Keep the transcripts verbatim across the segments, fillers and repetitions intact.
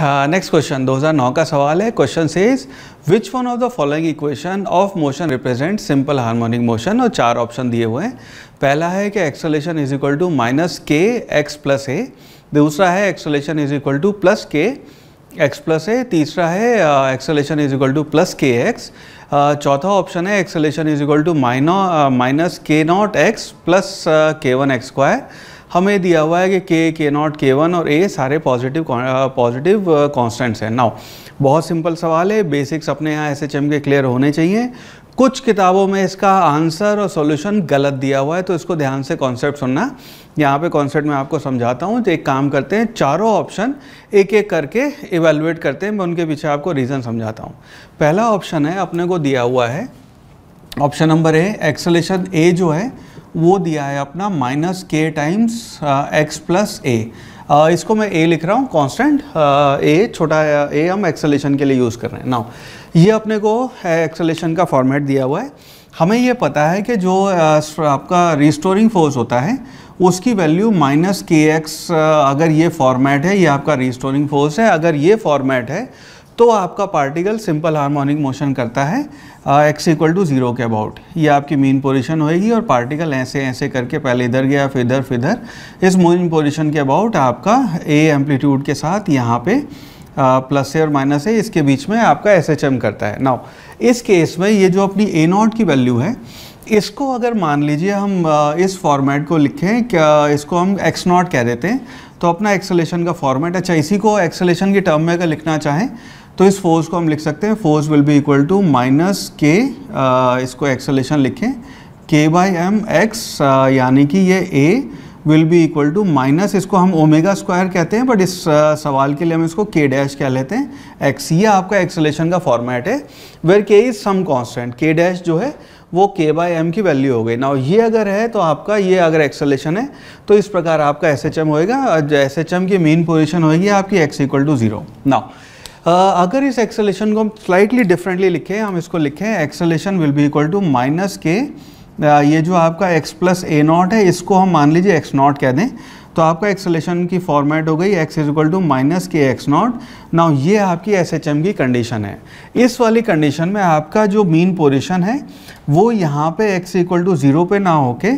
Next question दो हज़ार नौ का सवाल है। Question says which one of the following equation of motion represent simple harmonic motion. और चार ऑप्शन दिए हुए हैं। पहला है कि acceleration is equal to minus के एक्स प्लस ए। दूसरा है acceleration is equal to plus के एक्स प्लस ए। तीसरा है acceleration is equal to plus के एक्स। चौथा ऑप्शन है acceleration is equal to minus के नॉट एक्स प्लस के वन एक्स स्क्वायर। हमें दिया हुआ है कि के के नॉट के वन और ए सारे पॉजिटिव पॉजिटिव कॉन्स्टेंट्स हैं। नाउ बहुत सिंपल सवाल है, बेसिक्स अपने यहाँ एस एच एम के क्लियर होने चाहिए। कुछ किताबों में इसका आंसर और सॉल्यूशन गलत दिया हुआ है, तो इसको ध्यान से कॉन्सेप्ट सुनना। यहाँ पे कॉन्सेप्ट मैं आपको समझाता हूँ। तो एक काम करते हैं, चारों ऑप्शन एक एक करके इवेलुएट करते हैं। मैं उनके पीछे आपको रीज़न समझाता हूँ। पहला ऑप्शन है अपने को दिया हुआ है, option number A, acceleration A जो है वो दिया है अपना माइनस के टाइम्स एक्स प्लस ए। इसको मैं ए लिख रहा हूँ, कांस्टेंट ए, छोटा ए हम एक्सेलेरेशन के लिए यूज़ कर रहे हैं। नाउ ये अपने को एक्सेलेरेशन का फॉर्मेट दिया हुआ है। हमें ये पता है कि जो आपका रिस्टोरिंग फोर्स होता है उसकी वैल्यू माइनस के एक्स, अगर ये फॉर्मेट है, ये आपका रिस्टोरिंग फोर्स है, अगर ये फॉर्मेट है तो आपका पार्टिकल सिंपल हार्मोनिक मोशन करता है एक्स इक्वल टू ज़ीरो के अबाउट। ये आपकी मीन पोजीशन होएगी और पार्टिकल ऐसे ऐसे करके पहले इधर गया फिर इधर फिर इधर, इस मीन पोजीशन के अबाउट आपका ए एम्पलीट्यूड के साथ यहाँ पे प्लस ए और माइनस ए, इसके बीच में आपका एस एच एम करता है। नाउ इस केस में ये जो अपनी ए नॉट की वैल्यू है, इसको अगर मान लीजिए हम इस फॉर्मेट को लिखें, क्या इसको हम एक्स नॉट कह देते हैं, तो अपना एक्सेलेरेशन का फॉर्मेट। अच्छा, इसी को एक्सेलेरेशन के टर्म में अगर लिखना चाहें तो इस फोर्स को हम लिख सकते हैं, force will be equal to minus k, इसको एक्सेलेरेशन लिखें, के बाई एम एक्स, यानी कि ये a will be equal to minus, इसको हम ओमेगा स्क्वायर कहते हैं, बट इस सवाल के लिए हम इसको के डैश कह लेते हैं, एक्स। ये आपका एक्सेलेरेशन का फॉर्मेट है, where k is some constant. K dash जो है वो के बाई एम की वैल्यू हो गई। नाउ ये अगर है तो आपका, ये अगर एक्सेलेरेशन है तो इस प्रकार आपका एस एच एम होएगा। एस एच एम की मेन पोजिशन होएगी आपकी x equal to zero. Now Uh, अगर इस एक्सेलेरेशन को हम स्लाइटली डिफरेंटली लिखें, हम इसको लिखें acceleration will be equal to minus k, ये जो आपका x प्लस ए नॉट है इसको हम मान लीजिए x नॉट कह दें, तो आपका एक्सेलेरेशन की फॉर्मेट हो गई x is equal to minus के एक्स नॉट। नाउ ये आपकी एस एच एम की कंडीशन है। इस वाली कंडीशन में आपका जो मीन पोजीशन है वो यहाँ पे x इक्वल टू ज़ीरो पे ना होके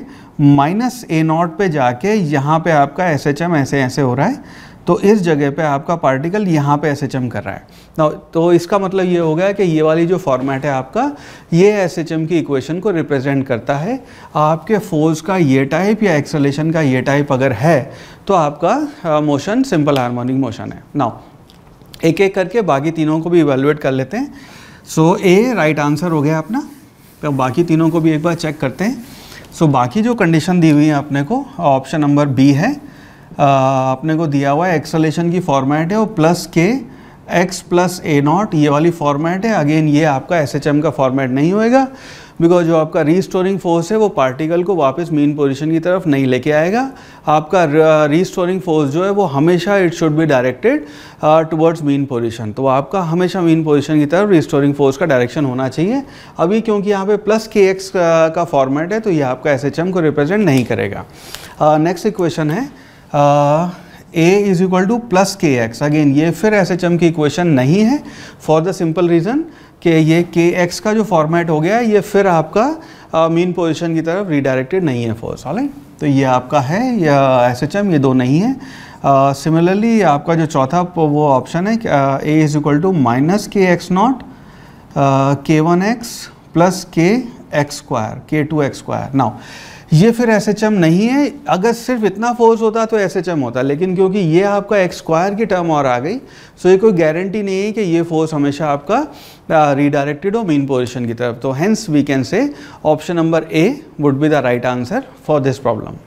माइनस ए नॉट पे जाके यहाँ पे आपका एस एच एम ऐसे ऐसे हो रहा है, तो इस जगह पे आपका पार्टिकल यहाँ पे एस एच एम कर रहा है। ना तो इसका मतलब ये हो गया कि ये वाली जो फॉर्मेट है आपका, ये एस एच एम की इक्वेशन को रिप्रेजेंट करता है। आपके फोर्स का ये टाइप या एक्सेलेरेशन का ये टाइप अगर है तो आपका मोशन सिंपल हार्मोनिक मोशन है। नाउ एक एक करके बाकी तीनों को भी इवेलुएट कर लेते हैं। सो ए राइट आंसर हो गया अपना। तो बाकी तीनों को भी एक बार चेक करते हैं। सो so, बाकी जो कंडीशन दी हुई है अपने को, ऑप्शन नंबर बी है, अपने को दिया हुआ है एक्सेलेरेशन की फॉर्मेट है और प्लस के एक्स प्लस ए नॉट, ये वाली फॉर्मेट है। अगेन ये आपका एस एच एम का फॉर्मेट नहीं होएगा, बिकॉज जो आपका रीस्टोरिंग फोर्स है वो पार्टिकल को वापस मेन पोजीशन की तरफ नहीं लेके आएगा। आपका रीस्टोरिंग फोर्स जो है वो हमेशा it should be directed towards mean position, तो आपका हमेशा मेन पोजीशन की तरफ रीस्टोरिंग फोर्स का डायरेक्शन होना चाहिए। अभी क्योंकि यहाँ पे प्लस के एक्स का फॉर्मेट है तो ये आपका एस एच एम को रिप्रेजेंट नहीं करेगा। नेक्स्ट इक्वेशन है a is equal to plus के एक्स। अगेन ये फिर एस एच एम की इक्वेशन नहीं है, फॉर द सिंपल रीज़न कि ये के एक्स का जो फॉर्मेट हो गया है ये फिर आपका मेन uh, पोजीशन की तरफ रीडायरेक्टेड नहीं है फोर्स। ऑलराइट, तो ये आपका है या एस एच एम, ये दो नहीं है। सिमिलरली uh, आपका जो चौथा वो ऑप्शन है a is equal to minus के x naught k one x plus के x square k two x square. Now ये फिर एस एच एम नहीं है, अगर सिर्फ इतना फोर्स होता तो एस एच एम होता, लेकिन क्योंकि ये आपका एक्स स्क्वायर की टर्म और आ गई, सो ये कोई गारंटी नहीं है कि ये फोर्स हमेशा आपका रीडायरेक्टेड हो मेन पोजीशन की तरफ। तो hence we can say option number A would be the right answer for this problem.